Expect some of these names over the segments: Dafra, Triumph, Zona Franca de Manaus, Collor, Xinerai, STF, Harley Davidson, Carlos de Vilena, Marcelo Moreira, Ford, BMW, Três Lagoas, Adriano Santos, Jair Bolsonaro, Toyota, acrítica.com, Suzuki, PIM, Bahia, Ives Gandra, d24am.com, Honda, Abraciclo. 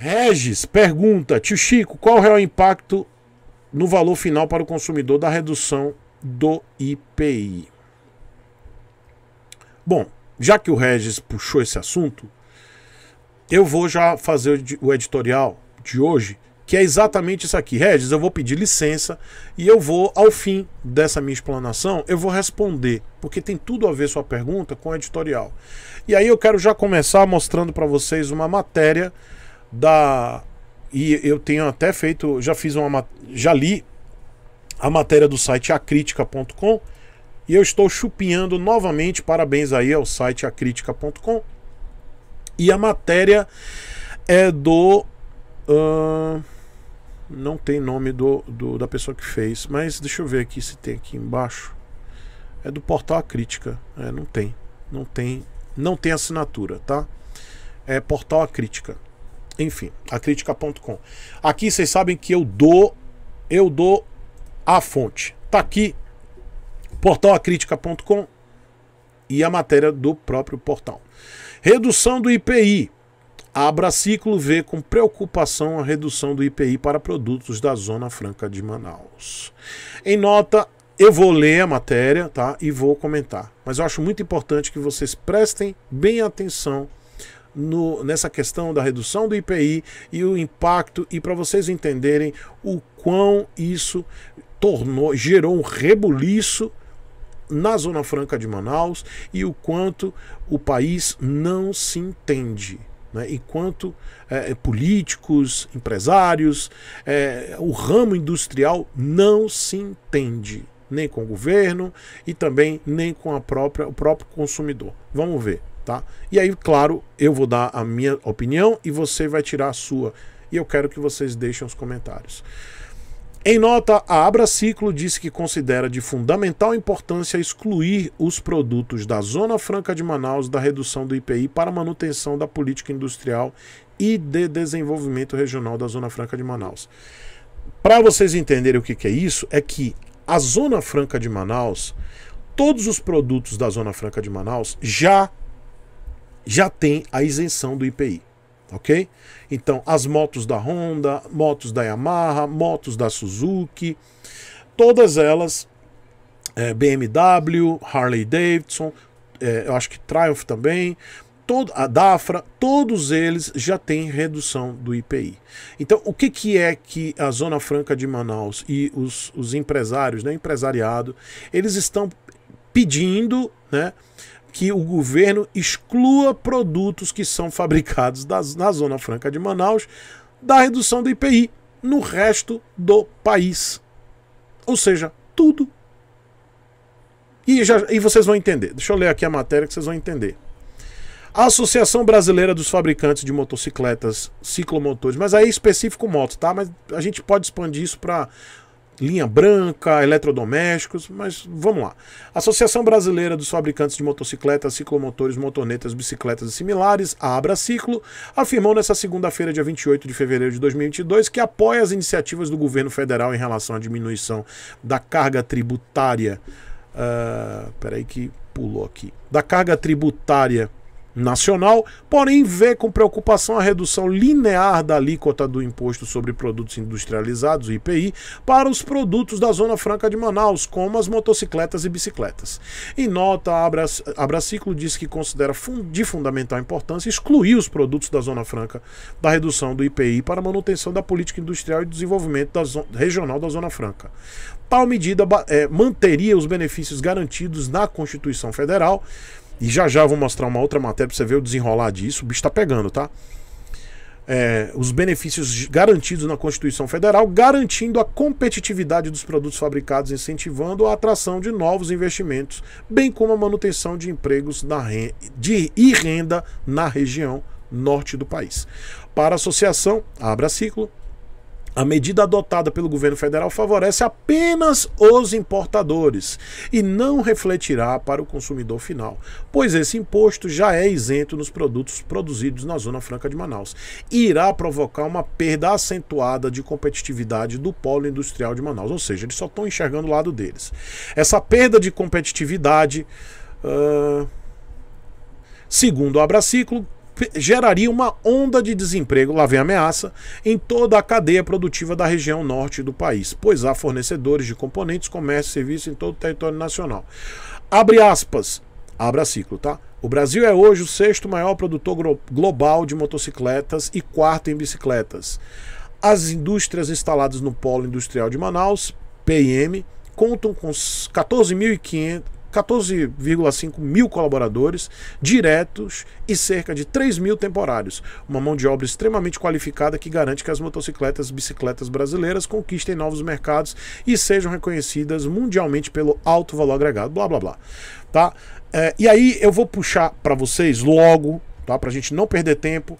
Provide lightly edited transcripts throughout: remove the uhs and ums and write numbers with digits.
Regis pergunta: tio Chico, qual é o real impacto no valor final para o consumidor da redução do IPI? Bom, já que o Regis puxou esse assunto, eu vou já fazer o editorial de hoje, que é exatamente isso aqui. Regis, eu vou pedir licença e eu vou, ao fim dessa minha explanação, eu vou responder, porque tem tudo a ver sua pergunta com o editorial. E aí eu quero já começar mostrando para vocês uma matéria da... E eu tenho até feito, já li a matéria do site acrítica.com e eu estou chupinhando novamente, parabéns aí ao site acrítica.com. E a matéria é do... não tem nome da pessoa que fez, mas deixa eu ver aqui se tem aqui embaixo. É do portal Acrítica. É, não tem assinatura, tá? É portal Acrítica. Enfim, acrítica.com. Aqui vocês sabem que eu dou a fonte. Tá aqui, portalacrítica.com e a matéria do próprio portal. Redução do IPI. A Abraciclo vê com preocupação a redução do IPI para produtos da Zona Franca de Manaus. Em nota, eu vou ler a matéria, tá? E vou comentar. Mas eu acho muito importante que vocês prestem bem atenção nessa questão da redução do IPI e o impacto, e para vocês entenderem o quão isso gerou um rebuliço na Zona Franca de Manaus e o quanto o país não se entende, né? Enquanto políticos, empresários, o ramo industrial não se entende, nem com o governo e também nem com o próprio consumidor. Vamos ver. Tá? E aí, claro, eu vou dar a minha opinião e você vai tirar a sua. E eu quero que vocês deixem os comentários. Em nota, a Abraciclo disse que considera de fundamental importância excluir os produtos da Zona Franca de Manaus da redução do IPI para manutenção da política industrial e de desenvolvimento regional da Zona Franca de Manaus. Para vocês entenderem o que é isso, é que a Zona Franca de Manaus, todos os produtos da Zona Franca de Manaus já tem a isenção do IPI, ok? Então, as motos da Honda, motos da Yamaha, motos da Suzuki, todas elas, BMW, Harley Davidson, eu acho que Triumph também, a Dafra, todos eles já têm redução do IPI. Então, o que é que a Zona Franca de Manaus e os empresários, né, empresariado, eles estão pedindo, né, que o governo exclua produtos que são fabricados na Zona Franca de Manaus da redução do IPI no resto do país. Ou seja, tudo. E vocês vão entender. Deixa eu ler aqui a matéria que vocês vão entender. A Associação Brasileira dos Fabricantes de Motocicletas, Ciclomotores, mas aí é específico moto, tá? Mas a gente pode expandir isso para linha branca, eletrodomésticos, mas vamos lá. Associação Brasileira dos Fabricantes de Motocicletas, Ciclomotores, Motonetas, Bicicletas e similares, a Abraciclo, afirmou nesta segunda-feira, dia 28 de fevereiro de 2022, que apoia as iniciativas do governo federal em relação à diminuição da carga tributária... peraí que pulou aqui. Da carga tributária nacional, porém vê com preocupação a redução linear da alíquota do Imposto sobre Produtos Industrializados, IPI, para os produtos da Zona Franca de Manaus, como as motocicletas e bicicletas. Em nota, a Abraciclo diz que considera de fundamental importância excluir os produtos da Zona Franca da redução do IPI para a manutenção da política industrial e desenvolvimento regional da Zona Franca. Tal medida manteria os benefícios garantidos na Constituição Federal. E já já eu vou mostrar uma outra matéria para você ver o desenrolar disso. O bicho tá pegando, tá? Os benefícios garantidos na Constituição Federal, garantindo a competitividade dos produtos fabricados, incentivando a atração de novos investimentos, bem como a manutenção de empregos e renda na região norte do país. Para a associação, a Abraciclo, a medida adotada pelo governo federal favorece apenas os importadores e não refletirá para o consumidor final, pois esse imposto já é isento nos produtos produzidos na Zona Franca de Manaus e irá provocar uma perda acentuada de competitividade do polo industrial de Manaus, ou seja, eles só estão enxergando o lado deles. Essa perda de competitividade, segundo o Abraciclo, geraria uma onda de desemprego, lá vem a ameaça, em toda a cadeia produtiva da região norte do país, pois há fornecedores de componentes, comércio e serviço em todo o território nacional. Abre aspas, Abraciclo, tá? O Brasil é hoje o 6º maior produtor global de motocicletas e 4º em bicicletas. As indústrias instaladas no Polo Industrial de Manaus, PIM, contam com 14,5 mil colaboradores diretos e cerca de 3 mil temporários, uma mão de obra extremamente qualificada que garante que as motocicletas e bicicletas brasileiras conquistem novos mercados e sejam reconhecidas mundialmente pelo alto valor agregado, blá blá blá. Tá? E aí eu vou puxar para vocês logo, tá? Para a gente não perder tempo,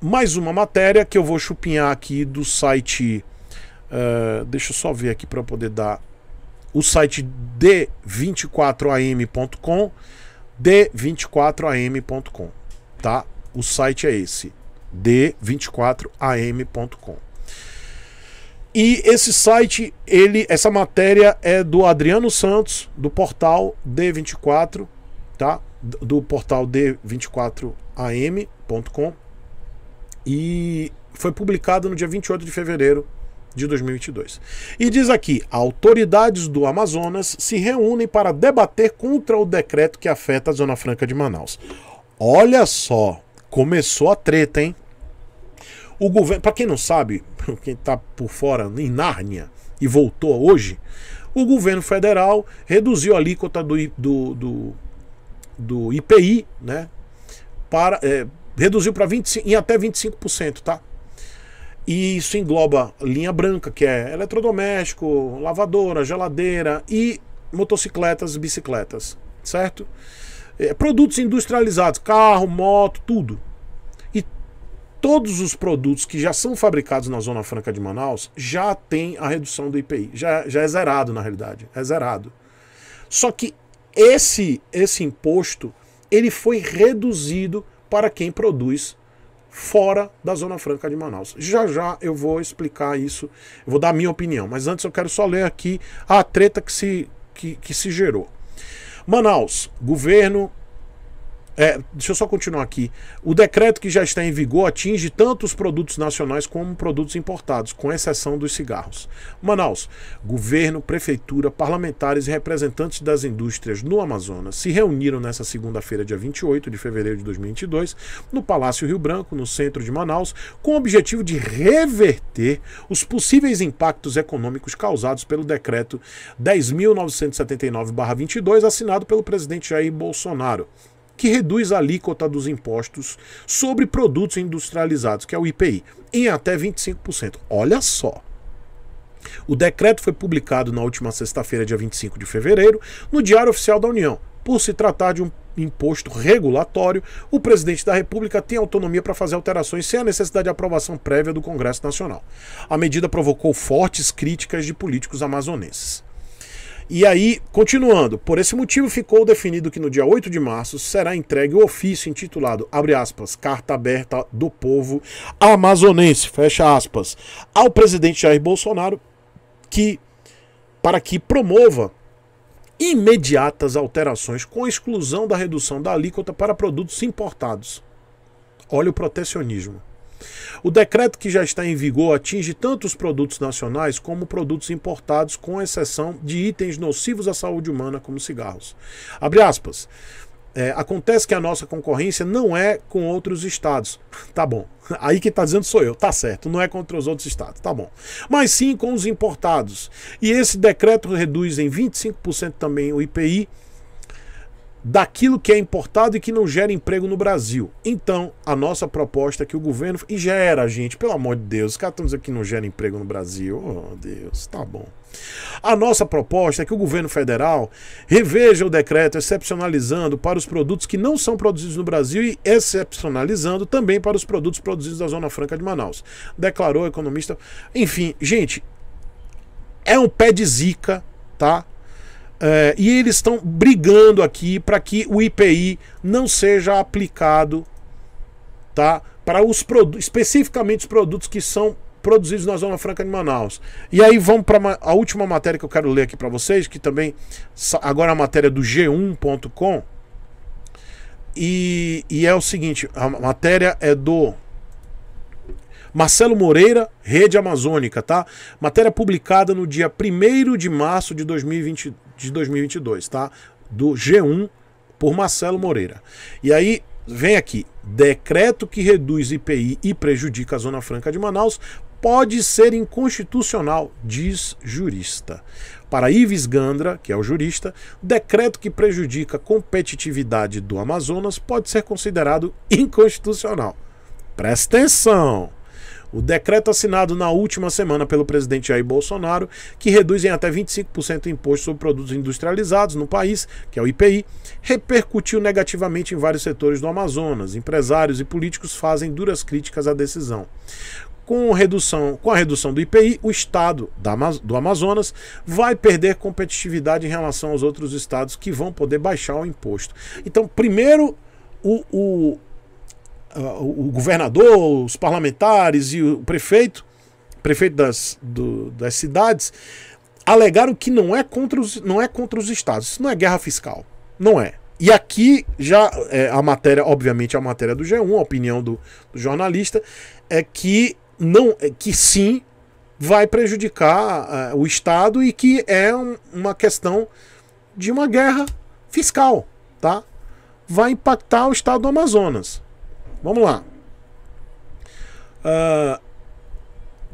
mais uma matéria que eu vou chupinhar aqui do site, deixa eu só ver aqui para poder dar, o site d24am.com, d24am.com, tá? O site é esse, d24am.com. E esse site, essa matéria é do Adriano Santos, do portal D24, tá? Do portal d24am.com, e foi publicado no dia 28 de fevereiro de 2022. E diz aqui: autoridades do Amazonas se reúnem para debater contra o decreto que afeta a Zona Franca de Manaus. Olha só, começou a treta, hein? O governo, para quem não sabe, quem tá por fora em Nárnia e voltou hoje, o governo federal reduziu a alíquota do IPI, né? Para, reduziu para 25, em até 25%, tá? E isso engloba linha branca, que é eletrodoméstico, lavadora, geladeira e motocicletas e bicicletas, certo? Produtos industrializados, carro, moto, tudo. E todos os produtos que já são fabricados na Zona Franca de Manaus já tem a redução do IPI. Já é zerado, na realidade. É zerado. Só que esse imposto, ele foi reduzido para quem produz fora da Zona Franca de Manaus. Já eu vou explicar isso, eu vou dar a minha opinião, mas antes eu quero só ler aqui a treta que se gerou. Manaus, governo... deixa eu só continuar aqui. O decreto que já está em vigor atinge tanto os produtos nacionais como produtos importados, com exceção dos cigarros. Manaus, governo, prefeitura, parlamentares e representantes das indústrias no Amazonas se reuniram nesta segunda-feira, dia 28 de fevereiro de 2022, no Palácio Rio Branco, no centro de Manaus, com o objetivo de reverter os possíveis impactos econômicos causados pelo decreto 10.979/22, assinado pelo presidente Jair Bolsonaro, que reduz a alíquota dos impostos sobre produtos industrializados, que é o IPI, em até 25%. Olha só! O decreto foi publicado na última sexta-feira, dia 25 de fevereiro, no Diário Oficial da União. Por se tratar de um imposto regulatório, o presidente da República tem autonomia para fazer alterações sem a necessidade de aprovação prévia do Congresso Nacional. A medida provocou fortes críticas de políticos amazonenses. E aí, continuando, por esse motivo ficou definido que no dia 8 de março será entregue o ofício intitulado, abre aspas, Carta Aberta do Povo Amazonense, fecha aspas, ao presidente Jair Bolsonaro, para que promova imediatas alterações com exclusão da redução da alíquota para produtos importados. Olha o protecionismo. O decreto que já está em vigor atinge tanto os produtos nacionais como produtos importados, com exceção de itens nocivos à saúde humana, como cigarros. Abre aspas. Acontece que a nossa concorrência não é com outros estados. Tá bom. Aí quem tá dizendo sou eu. Tá certo. Não é contra os outros estados. Tá bom. Mas sim com os importados. E esse decreto reduz em 25% também o IPI daquilo que é importado e que não gera emprego no Brasil. Então, a nossa proposta é que o governo... E gera, gente, pelo amor de Deus, os caras estão dizendo que não gera emprego no Brasil. Oh, Deus, tá bom. A nossa proposta é que o governo federal reveja o decreto, excepcionalizando para os produtos que não são produzidos no Brasil e excepcionalizando também para os produtos produzidos da Zona Franca de Manaus, declarou o economista. Enfim, gente, é um pé de zica, tá? E eles estão brigando aqui para que o IPI não seja aplicado, tá, para os produtos, especificamente os produtos que são produzidos na Zona Franca de Manaus. E aí vamos para a última matéria que eu quero ler aqui para vocês, que também agora é a matéria do g1.com, E é o seguinte, a matéria é do Marcelo Moreira, Rede Amazônica, tá? Matéria publicada no dia 1º de março de 2022, tá? Do G1 por Marcelo Moreira. E aí, vem aqui, decreto que reduz IPI e prejudica a Zona Franca de Manaus pode ser inconstitucional, diz jurista. Para Ives Gandra, que é o jurista, decreto que prejudica a competitividade do Amazonas pode ser considerado inconstitucional. Presta atenção! O decreto assinado na última semana pelo presidente Jair Bolsonaro, que reduz em até 25% o imposto sobre produtos industrializados no país, que é o IPI, repercutiu negativamente em vários setores do Amazonas. Empresários e políticos fazem duras críticas à decisão. Com a redução do IPI, o estado do Amazonas vai perder competitividade em relação aos outros estados que vão poder baixar o imposto. Então, primeiro, o governador, os parlamentares e o prefeito das cidades alegaram que não é contra os estados. Isso não é guerra fiscal, não é. E aqui já a matéria, obviamente a matéria do G1, a opinião do jornalista é que não, que sim vai prejudicar o estado e que é uma questão de uma guerra fiscal, tá? Vai impactar o estado do Amazonas. Vamos lá.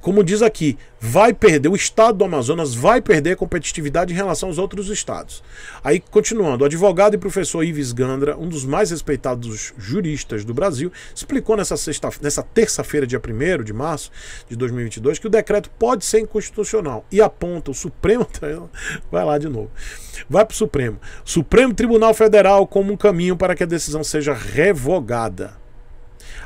Como diz aqui, vai perder, o estado do Amazonas vai perder competitividade em relação aos outros estados. Aí, continuando, o advogado e professor Ives Gandra, um dos mais respeitados juristas do Brasil, explicou nessa terça-feira, dia 1º de março de 2022, que o decreto pode ser inconstitucional e aponta o Supremo... Vai lá de novo. Vai para o Supremo Tribunal Federal como um caminho para que a decisão seja revogada.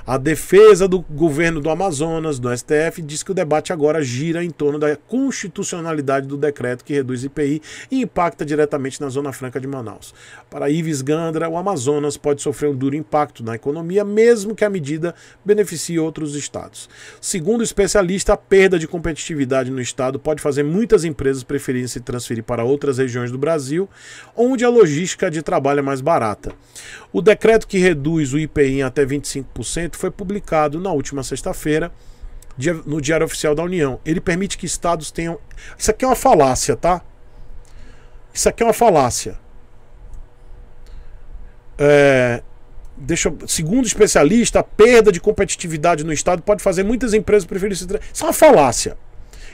A defesa do governo do Amazonas, do STF, diz que o debate agora gira em torno da constitucionalidade do decreto que reduz IPI e impacta diretamente na Zona Franca de Manaus. Para Ives Gandra, o Amazonas pode sofrer um duro impacto na economia, mesmo que a medida beneficie outros estados. Segundo o especialista, a perda de competitividade no estado pode fazer muitas empresas preferirem se transferir para outras regiões do Brasil, onde a logística de trabalho é mais barata. O decreto que reduz o IPI em até 25% foi publicado na última sexta-feira no Diário Oficial da União. Ele permite que estados tenham... Isso aqui é uma falácia, tá? Isso aqui é uma falácia. Segundo especialista, a perda de competitividade no estado pode fazer muitas empresas preferirem se... Isso é uma falácia.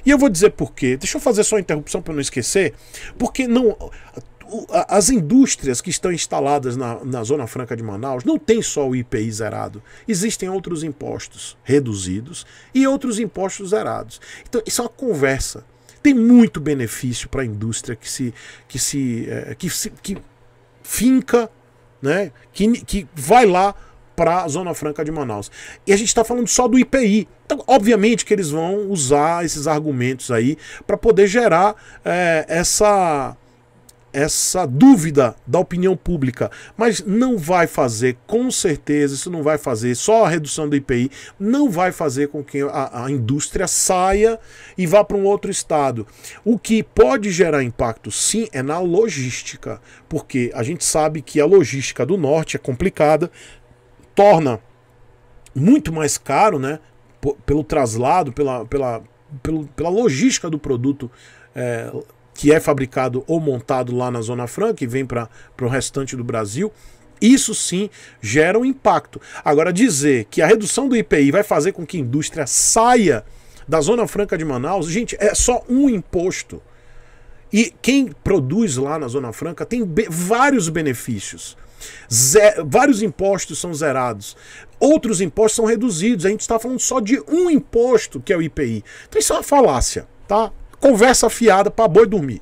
E eu vou dizer por quê. Deixa eu fazer só uma interrupção para não esquecer. Porque não... As indústrias que estão instaladas na Zona Franca de Manaus não tem só o IPI zerado. Existem outros impostos reduzidos e outros impostos zerados. Então, isso é uma conversa. Tem muito benefício para a indústria que finca, né? Que vai lá para a Zona Franca de Manaus. E a gente está falando só do IPI. Então, obviamente que eles vão usar esses argumentos aí para poder gerar essa dúvida da opinião pública, mas não vai fazer, com certeza, isso não vai fazer, só a redução do IPI não vai fazer com que a indústria saia e vá para um outro estado. O que pode gerar impacto, sim, é na logística, porque a gente sabe que a logística do norte é complicada, torna muito mais caro, né, pelo traslado, pela logística do produto que é fabricado ou montado lá na Zona Franca e vem para o restante do Brasil, isso sim gera um impacto. Agora, dizer que a redução do IPI vai fazer com que a indústria saia da Zona Franca de Manaus, gente, é só um imposto. E quem produz lá na Zona Franca tem vários benefícios. Vários impostos são zerados, outros impostos são reduzidos. A gente está falando só de um imposto, que é o IPI. Então isso é uma falácia, tá? Conversa fiada para boi dormir.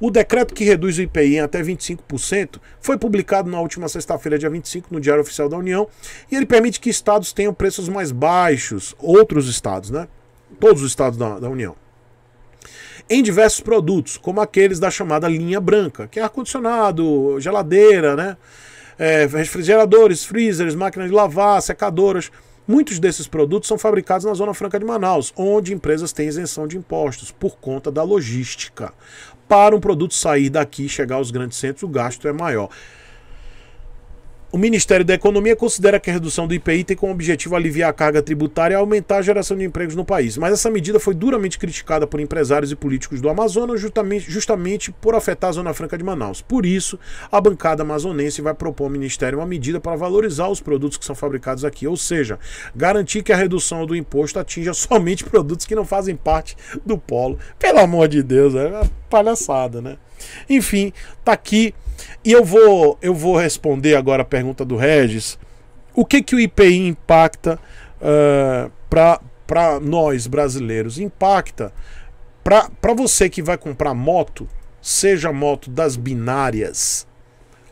O decreto que reduz o IPI em até 25% foi publicado na última sexta-feira, dia 25, no Diário Oficial da União, e ele permite que estados tenham preços mais baixos, outros estados, né? Todos os estados da União. Em diversos produtos, como aqueles da chamada linha branca, que é ar-condicionado, geladeira, né? Refrigeradores, freezers, máquinas de lavar, secadoras... Muitos desses produtos são fabricados na Zona Franca de Manaus, onde empresas têm isenção de impostos por conta da logística. Para um produto sair daqui e chegar aos grandes centros, o gasto é maior. O Ministério da Economia considera que a redução do IPI tem como objetivo aliviar a carga tributária e aumentar a geração de empregos no país, mas essa medida foi duramente criticada por empresários e políticos do Amazonas justamente por afetar a Zona Franca de Manaus. Por isso, a bancada amazonense vai propor ao Ministério uma medida para valorizar os produtos que são fabricados aqui, ou seja, garantir que a redução do imposto atinja somente produtos que não fazem parte do polo. Pelo amor de Deus, é uma palhaçada, né? Enfim, tá aqui. E eu vou responder agora a pergunta do Regis. O que o IPI impacta para nós brasileiros? Impacta para você que vai comprar moto, seja moto das binárias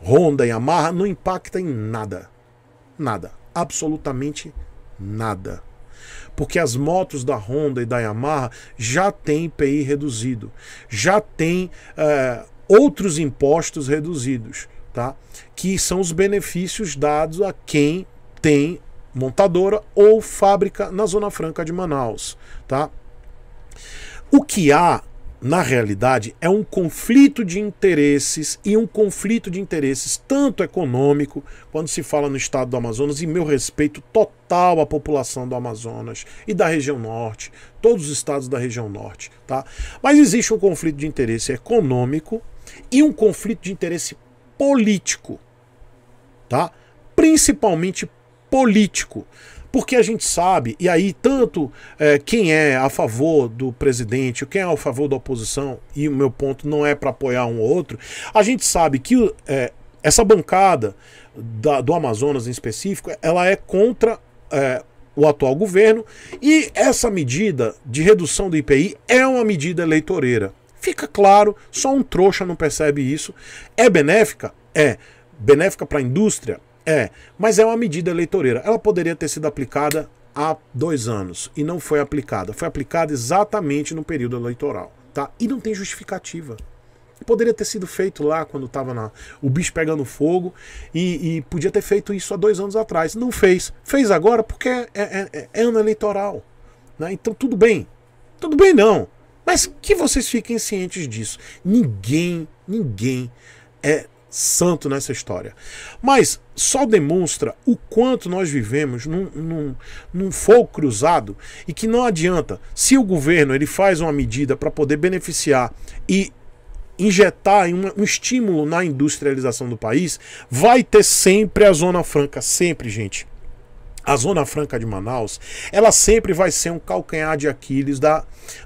Honda e Yamaha, não impacta em nada. Nada. Absolutamente nada. Porque as motos da Honda e da Yamaha já tem IPI reduzido. Já tem... outros impostos reduzidos, tá? Que são os benefícios dados a quem tem montadora ou fábrica na Zona Franca de Manaus, tá? O que há, na realidade, é um conflito de interesses e um conflito de interesses tanto econômico, quando se fala no estado do Amazonas, e meu respeito total à população do Amazonas e da região norte, todos os estados da região norte, tá? Mas existe um conflito de interesse econômico e um conflito de interesse político, tá? Principalmente político, porque a gente sabe, e aí tanto quem é a favor do presidente, quem é a favor da oposição, e o meu ponto não é para apoiar um ou outro, a gente sabe que essa bancada do Amazonas em específico, ela é contra o atual governo, e essa medida de redução do IPI é uma medida eleitoreira. Fica claro, só um trouxa não percebe isso. É benéfica? É. Benéfica para a indústria? É. Mas é uma medida eleitoreira. Ela poderia ter sido aplicada há 2 anos e não foi aplicada. Foi aplicada exatamente no período eleitoral, tá? E não tem justificativa. Poderia ter sido feito lá quando estava o bicho pegando fogo e podia ter feito isso há 2 anos atrás. Não fez. Fez agora porque é ano eleitoral, né? Então tudo bem. Tudo bem não. Mas que vocês fiquem cientes disso. Ninguém é santo nessa história. Mas só demonstra o quanto nós vivemos num fogo cruzado e que não adianta. Se o governo ele faz uma medida para poder beneficiar e injetar um estímulo na industrialização do país, vai ter sempre a Zona Franca, sempre, gente. A Zona Franca de Manaus, ela sempre vai ser um calcanhar de Aquiles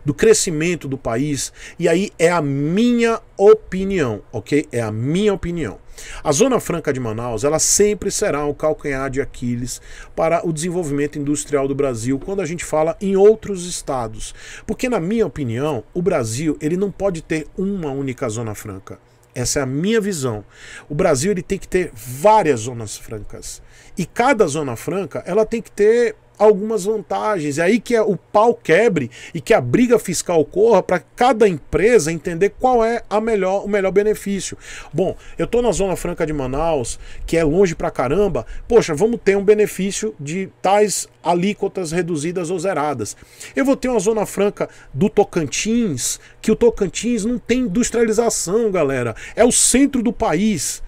do crescimento do país. E aí é a minha opinião, ok? É a minha opinião. A Zona Franca de Manaus, ela sempre será um calcanhar de Aquiles para o desenvolvimento industrial do Brasil quando a gente fala em outros estados. Porque, na minha opinião, o Brasil ele não pode ter uma única Zona Franca. Essa é a minha visão. O Brasil ele tem que ter várias zonas francas. E cada zona franca ela tem que ter algumas vantagens. É aí que o pau quebre e que a briga fiscal ocorra para cada empresa entender qual é o melhor benefício. Bom, eu estou na Zona Franca de Manaus, que é longe pra caramba. Poxa, vamos ter um benefício de tais alíquotas reduzidas ou zeradas. Eu vou ter uma Zona Franca do Tocantins, que o Tocantins não tem industrialização, galera. É o centro do país.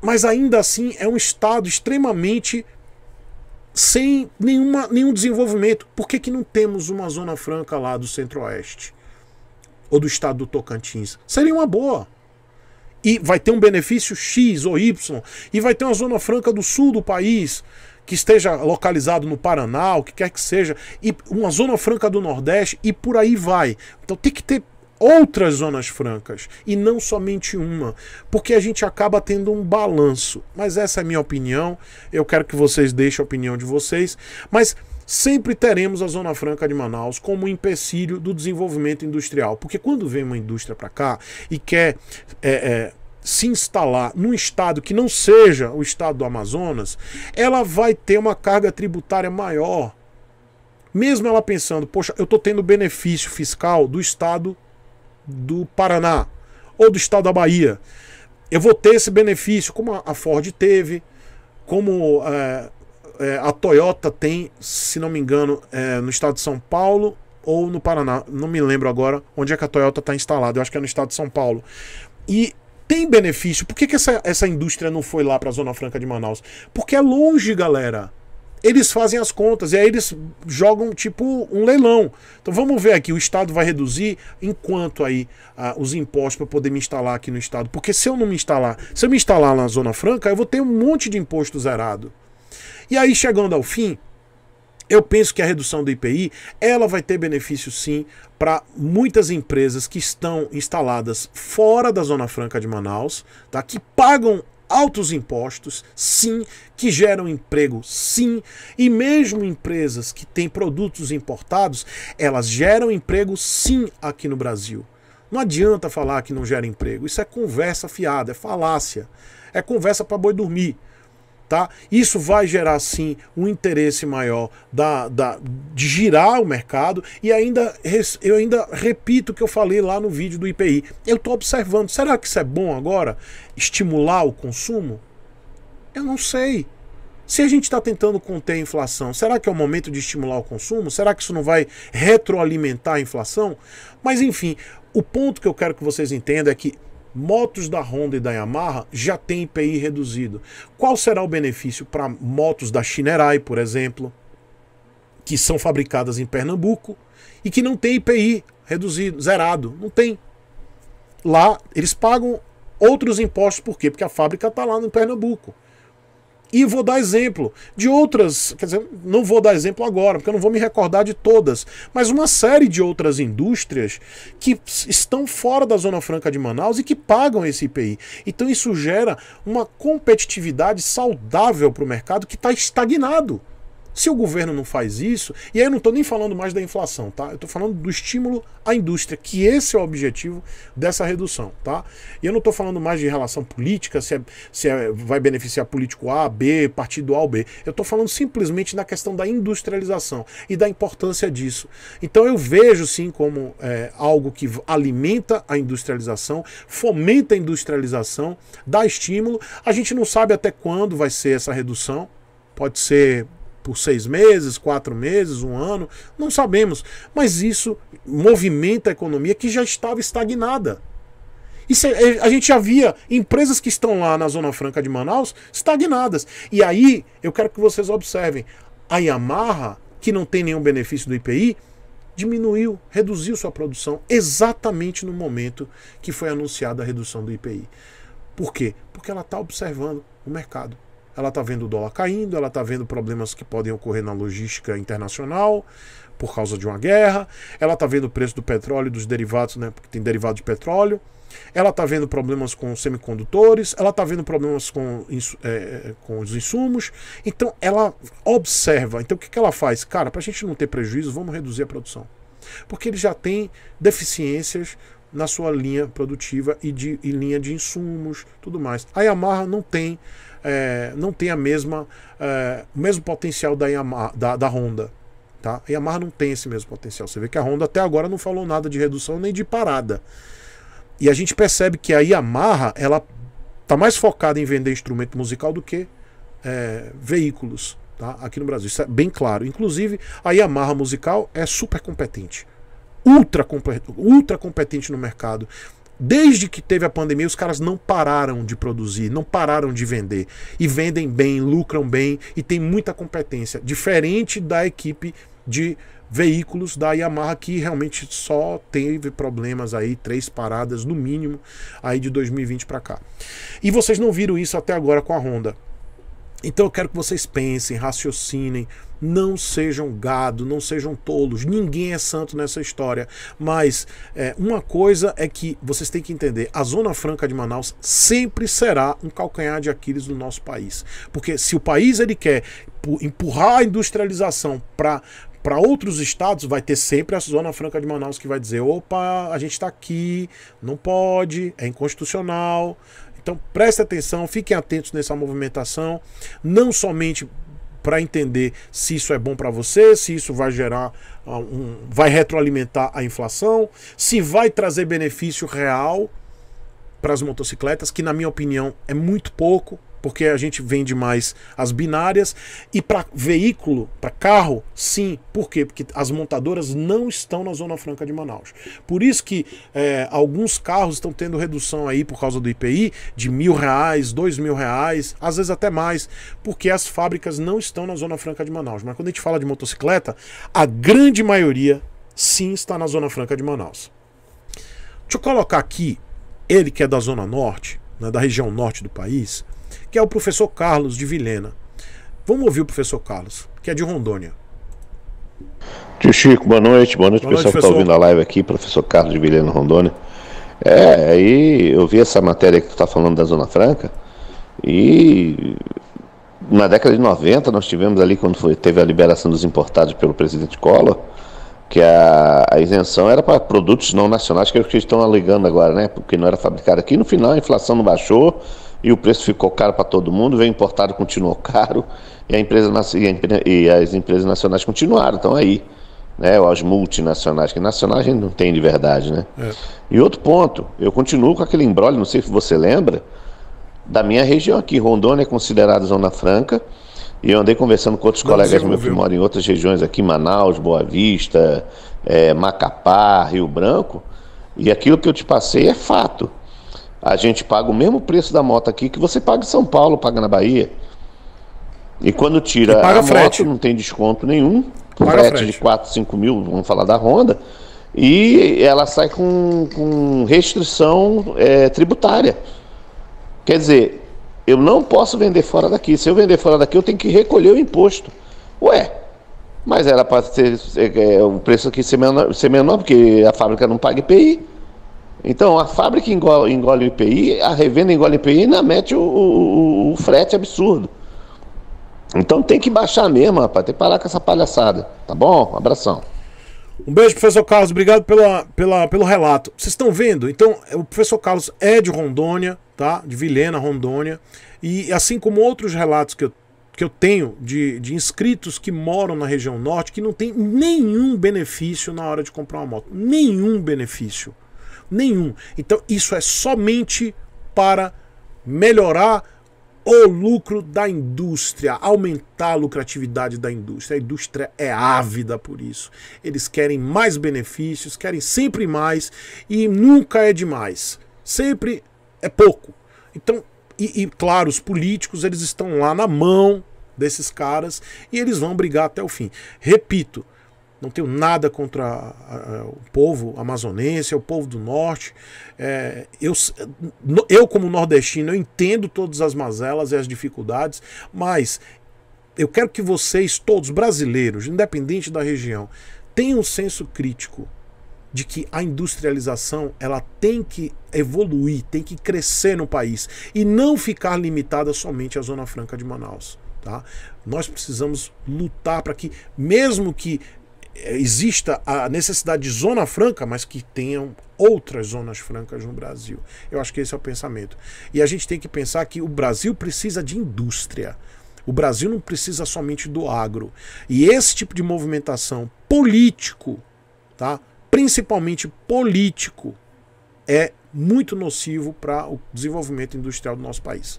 Mas ainda assim é um estado extremamente... sem nenhum desenvolvimento. Por que não temos uma Zona Franca lá do Centro-Oeste? Ou do estado do Tocantins? Seria uma boa. E vai ter um benefício X ou Y. E vai ter uma Zona Franca do Sul do país, que esteja localizado no Paraná, o que quer que seja. E uma Zona Franca do Nordeste e por aí vai. Então tem que ter outras zonas francas e não somente uma, porque a gente acaba tendo um balanço. Mas essa é a minha opinião, eu quero que vocês deixem a opinião de vocês, mas sempre teremos a Zona Franca de Manaus como um empecilho do desenvolvimento industrial, porque quando vem uma indústria para cá e quer se instalar num estado que não seja o estado do Amazonas, ela vai ter uma carga tributária maior, mesmo ela pensando, poxa, eu estou tendo benefício fiscal do estado do Paraná ou do estado da Bahia, eu vou ter esse benefício como a Ford teve, como a Toyota tem, se não me engano, no estado de São Paulo ou no Paraná, não me lembro agora onde é que a Toyota está instalada, eu acho que é no estado de São Paulo. E tem benefício. Por que que essa indústria não foi lá para a Zona Franca de Manaus? Porque é longe, galera. Eles fazem as contas e aí eles jogam tipo um leilão. Então vamos ver aqui, o Estado vai reduzir em quanto aí os impostos para poder me instalar aqui no Estado. Porque se eu não me instalar, se eu me instalar na Zona Franca, eu vou ter um monte de imposto zerado. E aí, chegando ao fim, eu penso que a redução do IPI, ela vai ter benefício sim para muitas empresas que estão instaladas fora da Zona Franca de Manaus, tá? Que pagam altos impostos, sim, que geram emprego, sim, e mesmo empresas que têm produtos importados, elas geram emprego, sim, aqui no Brasil. Não adianta falar que não gera emprego, isso é conversa fiada, é falácia, é conversa para boi dormir, tá? Isso vai gerar, sim, um interesse maior de girar o mercado e ainda, eu ainda repito o que eu falei lá no vídeo do IPI. Eu estou observando, será que isso é bom agora? Estimular o consumo? Eu não sei. Se a gente está tentando conter a inflação, será que é o momento de estimular o consumo? Será que isso não vai retroalimentar a inflação? Mas enfim, o ponto que eu quero que vocês entendam é que motos da Honda e da Yamaha já tem IPI reduzido. Qual será o benefício para motos da Xinerai, por exemplo, que são fabricadas em Pernambuco e que não tem IPI reduzido, zerado? Não tem. Lá eles pagam outros impostos, por quê? Porque a fábrica está lá no Pernambuco. E vou dar exemplo de outras, quer dizer, não vou dar exemplo agora, porque eu não vou me recordar de todas, mas uma série de outras indústrias que estão fora da Zona Franca de Manaus e que pagam esse IPI. Então isso gera uma competitividade saudável para o mercado que está estagnado. Se o governo não faz isso, e aí eu não estou nem falando mais da inflação, tá? Eu estou falando do estímulo à indústria, que esse é o objetivo dessa redução, tá? E eu não estou falando mais de relação política, vai beneficiar político A, B, partido A ou B. Eu estou falando simplesmente na questão da industrialização e da importância disso. Então eu vejo sim como algo que alimenta a industrialização, fomenta a industrialização, dá estímulo. A gente não sabe até quando vai ser essa redução, pode ser por 6 meses, 4 meses, 1 ano, não sabemos. Mas isso movimenta a economia que já estava estagnada. Isso, a gente já via empresas que estão lá na Zona Franca de Manaus estagnadas. E aí eu quero que vocês observem, a Yamaha, que não tem nenhum benefício do IPI, diminuiu, reduziu sua produção exatamente no momento que foi anunciada a redução do IPI. Por quê? Porque ela está observando o mercado. Ela está vendo o dólar caindo, ela está vendo problemas que podem ocorrer na logística internacional por causa de uma guerra, ela está vendo o preço do petróleo e dos derivados, né, porque tem derivado de petróleo, ela está vendo problemas com semicondutores, ela está vendo problemas com os insumos. Então ela observa. Então o que ela faz? Cara, para a gente não ter prejuízo, vamos reduzir a produção. Porque ele já tem deficiências na sua linha produtiva e linha de insumos, tudo mais. A Yamaha não tem, o mesmo potencial da Honda. Tá? A Yamaha não tem esse mesmo potencial. Você vê que a Honda até agora não falou nada de redução nem de parada. E a gente percebe que a Yamaha está mais focada em vender instrumento musical do que veículos, tá? Aqui no Brasil. Isso é bem claro. Inclusive, a Yamaha musical é super competente. Ultra competente no mercado. Desde que teve a pandemia, os caras não pararam de produzir, não pararam de vender. E vendem bem, lucram bem e tem muita competência. Diferente da equipe de veículos da Yamaha, que realmente só teve problemas aí, 3 paradas no mínimo, aí de 2020 para cá. E vocês não viram isso até agora com a Honda. Então eu quero que vocês pensem, raciocinem, não sejam gado, não sejam tolos, ninguém é santo nessa história. Mas uma coisa é que vocês têm que entender, a Zona Franca de Manaus sempre será um calcanhar de Aquiles do nosso país. Porque se o país ele quer empurrar a industrialização para outros estados, vai ter sempre a Zona Franca de Manaus que vai dizer, opa, a gente está aqui, não pode, é inconstitucional. Então preste atenção, fiquem atentos nessa movimentação, não somente para entender se isso é bom para você, se isso vai gerar, vai retroalimentar a inflação, se vai trazer benefício real para as motocicletas, que na minha opinião é muito pouco. porque a gente vende mais as binárias. E para veículo, para carro, sim. Por quê? Porque as montadoras não estão na Zona Franca de Manaus. Por isso que alguns carros estão tendo redução aí por causa do IPI de R$1.000, R$2.000, às vezes até mais, porque as fábricas não estão na Zona Franca de Manaus. Mas quando a gente fala de motocicleta, a grande maioria sim está na Zona Franca de Manaus. Deixa eu colocar aqui ele que é da Zona Norte, né, da região norte do país, que é o professor Carlos de Vilena. Vamos ouvir o professor Carlos, que é de Rondônia. Tio Chico, boa noite. Boa noite, boa pessoal, noite, que está ouvindo a live aqui. Professor Carlos de Vilena, Rondônia. Aí eu vi essa matéria que tu está falando da Zona Franca, e na década de 90 nós tivemos ali, quando teve a liberação dos importados pelo presidente Collor, que a isenção era para produtos não nacionais, que é o que estão alegando agora, né? Porque não era fabricado aqui. No final a inflação não baixou e o preço ficou caro para todo mundo, veio importado, continuou caro, e as empresas nacionais continuaram, estão aí, né? As multinacionais, que nacional a gente não tem de verdade, né? E outro ponto, eu continuo com aquele imbróglio, não sei se você lembra, da minha região aqui. Rondônia é considerada Zona Franca, e eu andei conversando com outros colegas meus que moram em outras regiões aqui, Manaus, Boa Vista, Macapá, Rio Branco, e aquilo que eu te passei é fato. A gente paga o mesmo preço da moto aqui que você paga em São Paulo, paga na Bahia. E quando tira a moto, não tem desconto nenhum, frete de 4, 5 mil, vamos falar da Honda, e ela sai com restrição tributária. Quer dizer, eu não posso vender fora daqui. Se eu vender fora daqui, eu tenho que recolher o imposto. Ué, mas era para o preço aqui ser menor, porque a fábrica não paga IPI. Então, a fábrica engole o IPI, a revenda engole o IPI e ainda mete o frete absurdo. Então, tem que baixar mesmo, rapaz. Tem que parar com essa palhaçada. Tá bom? Um abração. Um beijo, professor Carlos. Obrigado pelo relato. Vocês estão vendo? Então, o professor Carlos é de Rondônia, tá? De Vilena, Rondônia. E assim como outros relatos que eu tenho de inscritos que moram na região norte, que não tem nenhum benefício na hora de comprar uma moto. Nenhum benefício. Nenhum. Então isso é somente para melhorar o lucro da indústria, aumentar a lucratividade da indústria. A indústria é ávida por isso. Eles querem mais benefícios, querem sempre mais, e nunca é demais. Sempre é pouco. Então, claro, os políticos, eles estão lá na mão desses caras e eles vão brigar até o fim. Repito, não tenho nada contra o povo amazonense, o povo do norte. Eu, como nordestino, eu entendo todas as mazelas e as dificuldades, mas eu quero que vocês, todos brasileiros, independente da região, tenham um senso crítico de que a industrialização, ela tem que evoluir, tem que crescer no país e não ficar limitada somente à Zona Franca de Manaus, tá? Nós precisamos lutar para que, mesmo que exista a necessidade de Zona Franca, mas que tenham outras zonas francas no Brasil. Eu acho que esse é o pensamento. E a gente tem que pensar que o Brasil precisa de indústria. O Brasil não precisa somente do agro. E esse tipo de movimentação político, tá? Principalmente político, é muito nocivo para o desenvolvimento industrial do nosso país.